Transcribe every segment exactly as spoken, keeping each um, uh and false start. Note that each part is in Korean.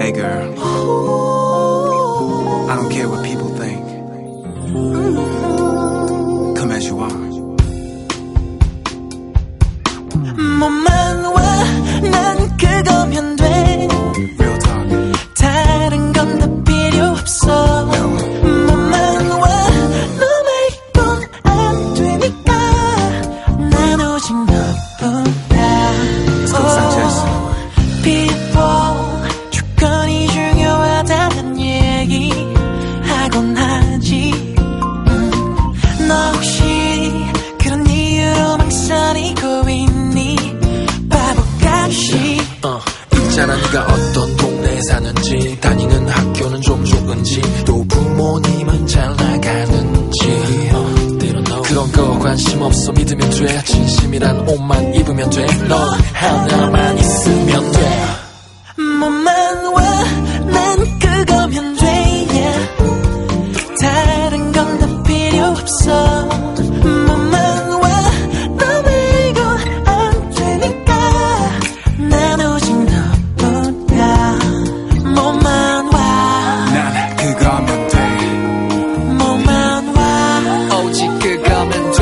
Hey girl, I don't care what people think. Come as you are. 몸만 와, 난 그거면 돼. Real talk. 다른 건 다 필요 없어. 몸만 와, 너만 이건 안 되니까. 난 오직 너뿐이야. Let's go, Sanchez. People, 조건이 중요하다는 얘기 하곤 하지. 음, 너 혹시 그런 이유로 망설이고 있니? 바보같이. 어, 있잖아, 네가 어떤 동네에 사는지, 다니는 학교는 좀 좁은지, 또 부모님은 잘 나가는지. 어, 때론 너 그런 거 관심 없어. 믿으면 돼. 진심이란 옷만 입으면 돼. 너 하나만 있으면 돼. 몸만 와, 난 그거면 돼. yeah. 다른 건 다 필요 없어. 몸만 와, 너만 이건 안 되니까. 난 오직 너뿐이야. 몸만 와, 난 그거면 돼. 몸만 와, 오직 그거면 돼.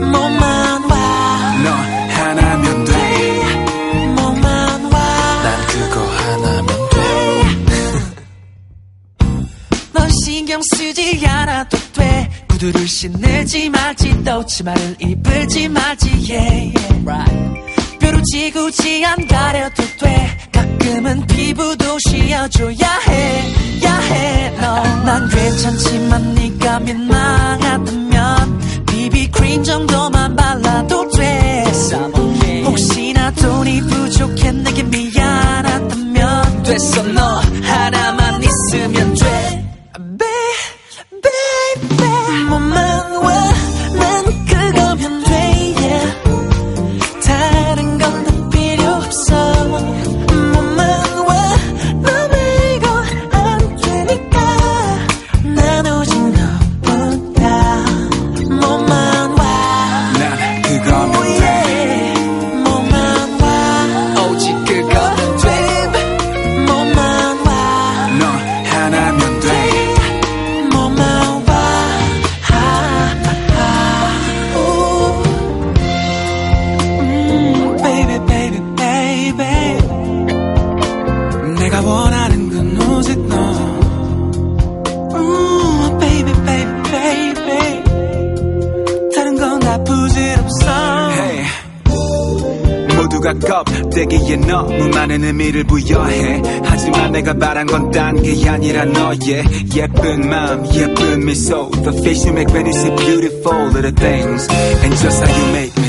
몸만 와, 너 하나면 돼. 몸만 와, 난 그거 하나면 돼. 넌 신경 쓰지 않아도 돼. 구두를 신지 마지, 또 치마를 입을지 마지. yeah, yeah. Right. 뾰루 지구지 안 가려도 돼. 가끔은 피부도 씌워줘야 해, 야 해. 너 난 괜찮지만 네가 민망하다면 비비크림 정도만 발라도 돼. 혹시나 돈이 부족해 내게 미안하다면 됐어, 너 하나만 있으면 돼. Baby, baby, 몸만 와, 난 그거면 돼. yeah. 다른 건 다 필요 없어. 몸만 와, 너만 이건 안 되니까. 난 오직 너뿐이야. 몸만 와, 난 그거면 돼. 몸만 와, 오직 그거면 돼. 몸만 와, 너 하나면 돼. 몸만 와, 아, 오, 음, baby, baby, baby. 내가 원하는 건 오직 너. 음, baby, baby, baby. 다른 건 다 부질없어. Hey. 모두가 껍데기에 너무 많은 의미를 부여해. 하지만 내가 바란 건 딴 게 아니라 너의 예쁜 마음, 예쁜 미소. The face you make when you say beautiful little things. And just how you make